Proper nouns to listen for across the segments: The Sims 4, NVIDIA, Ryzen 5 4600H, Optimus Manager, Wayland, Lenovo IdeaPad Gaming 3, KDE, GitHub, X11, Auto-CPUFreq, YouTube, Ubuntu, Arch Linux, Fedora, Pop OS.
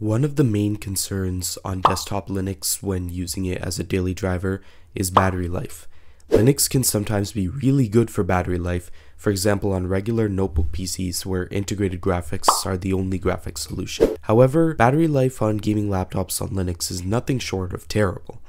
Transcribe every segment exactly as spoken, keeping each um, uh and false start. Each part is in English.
One of the main concerns on desktop Linux when using it as a daily driver is battery life. Linux can sometimes be really good for battery life, for example on regular notebook P Cs where integrated graphics are the only graphics solution. However, battery life on gaming laptops on Linux is nothing short of terrible.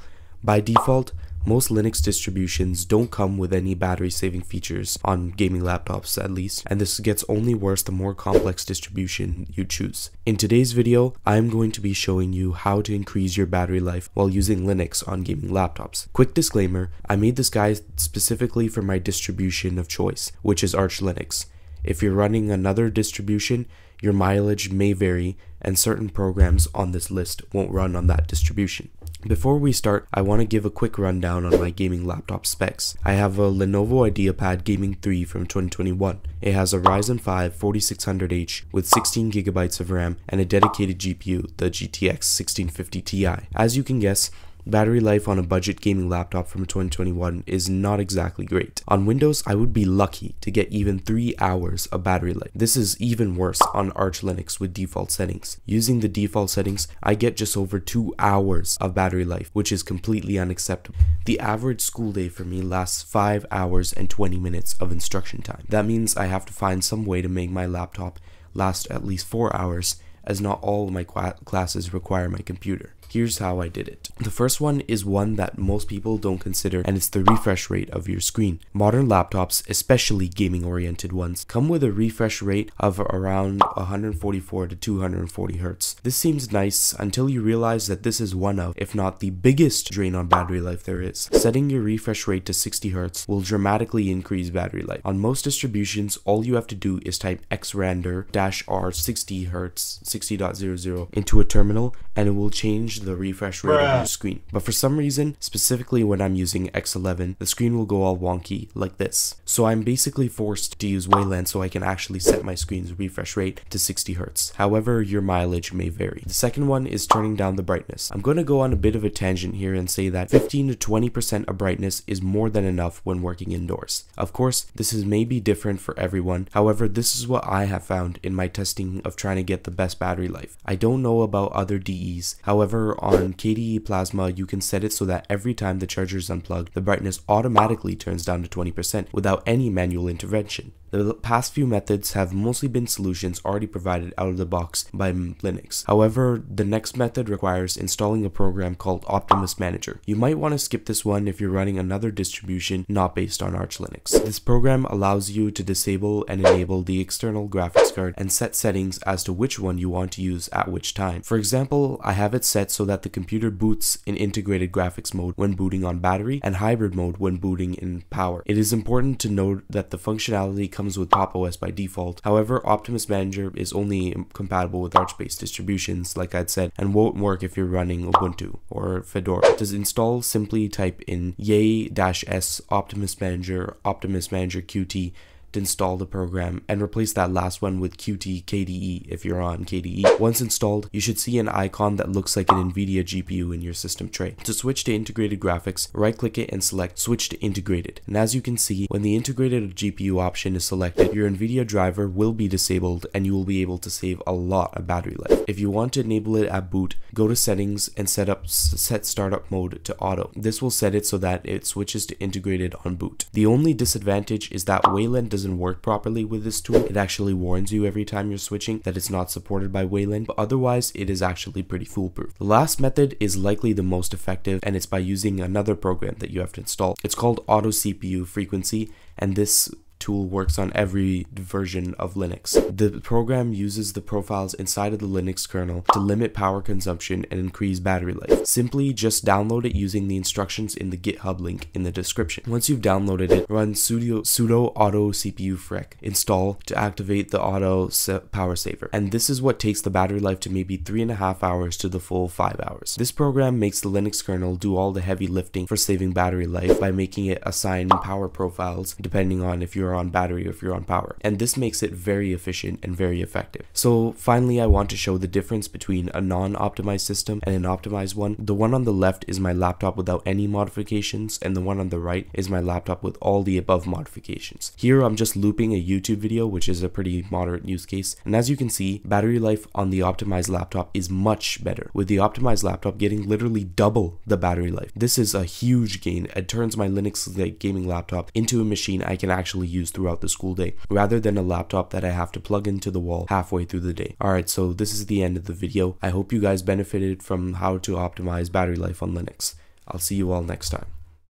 By default, most Linux distributions don't come with any battery saving features on gaming laptops at least, and this gets only worse the more complex distribution you choose. In today's video, I'm going to be showing you how to increase your battery life while using Linux on gaming laptops. Quick disclaimer, I made this guide specifically for my distribution of choice, which is Arch Linux. If you're running another distribution, your mileage may vary, and certain programs on this list won't run on that distribution. Before we start, I want to give a quick rundown on my gaming laptop specs. I have a Lenovo IdeaPad Gaming three from twenty twenty-one. It has a Ryzen five forty-six hundred H with sixteen gigabytes of RAM and a dedicated G P U, the G T X sixteen fifty T I. As you can guess, battery life on a budget gaming laptop from twenty twenty-one is not exactly great. On Windows, I would be lucky to get even three hours of battery life. This is even worse on Arch Linux with default settings. Using the default settings, I get just over two hours of battery life, which is completely unacceptable. The average school day for me lasts five hours and twenty minutes of instruction time. That means I have to find some way to make my laptop last at least four hours, as not all of my classes require my computer. Here's how I did it. The first one is one that most people don't consider, and it's the refresh rate of your screen. Modern laptops, especially gaming-oriented ones, come with a refresh rate of around one hundred forty-four to two hundred forty hertz. This seems nice until you realize that this is one of, if not the biggest drain on battery life there is. Setting your refresh rate to sixty hertz will dramatically increase battery life. On most distributions, all you have to do is type x randr dash r sixty hertz sixty dot zero zero into a terminal, and it will change the refresh rate of your screen. But for some reason, specifically when I'm using X eleven, the screen will go all wonky like this. So I'm basically forced to use Wayland so I can actually set my screen's refresh rate to sixty hertz. However, your mileage may vary. The second one is turning down the brightness. I'm going to go on a bit of a tangent here and say that fifteen to twenty percent of brightness is more than enough when working indoors. Of course, this is maybe different for everyone. However, this is what I have found in my testing of trying to get the best battery life. I don't know about other D Es. However, on K D E Plasma, you can set it so that every time the charger is unplugged, the brightness automatically turns down to twenty percent without any manual intervention. The past few methods have mostly been solutions already provided out of the box by Linux. However, the next method requires installing a program called Optimus Manager. You might want to skip this one if you're running another distribution not based on Arch Linux. This program allows you to disable and enable the external graphics card and set settings as to which one you want to use at which time. For example, I have it set so that the computer boots in integrated graphics mode when booting on battery and hybrid mode when booting in power. It is important to note that the functionality comes with Pop O S by default. However, Optimus Manager is only compatible with Arch-based distributions, like I'd said, and won't work if you're running Ubuntu or Fedora. To install, simply type in yay dash s Optimus Manager Optimus Manager Qt to install the program, and replace that last one with Qt K D E if you're on K D E. Once installed, you should see an icon that looks like an NVIDIA G P U in your system tray. To switch to integrated graphics, right-click it and select switch to integrated. And as you can see, when the integrated G P U option is selected, your NVIDIA driver will be disabled and you will be able to save a lot of battery life. If you want to enable it at boot, go to settings and set up set startup mode to auto. This will set it so that it switches to integrated on boot. The only disadvantage is that Wayland does doesn't work properly with this tool. It actually warns you every time you're switching that it's not supported by Wayland, but otherwise it is actually pretty foolproof. The last method is likely the most effective, and it's by using another program that you have to install. It's called Auto C P U Frequency, and this tool works on every version of Linux. The program uses the profiles inside of the Linux kernel to limit power consumption and increase battery life. Simply just download it using the instructions in the GitHub link in the description. Once you've downloaded it, run sudo, sudo auto cpu frec install to activate the auto power saver. And this is what takes the battery life to maybe three and a half hours to the full five hours. This program makes the Linux kernel do all the heavy lifting for saving battery life by making it assign power profiles depending on if you're you're on battery or if you're on power. And this makes it very efficient and very effective. So finally, I want to show the difference between a non-optimized system and an optimized one. The one on the left is my laptop without any modifications, and the one on the right is my laptop with all the above modifications. Here I'm just looping a YouTube video, which is a pretty moderate use case, and as you can see, battery life on the optimized laptop is much better, with the optimized laptop getting literally double the battery life. This is a huge gain. It turns my Linux gaming laptop into a machine I can actually use throughout the school day, rather than a laptop that I have to plug into the wall halfway through the day. Alright, so this is the end of the video. I hope you guys benefited from how to optimize battery life on Linux. I'll see you all next time.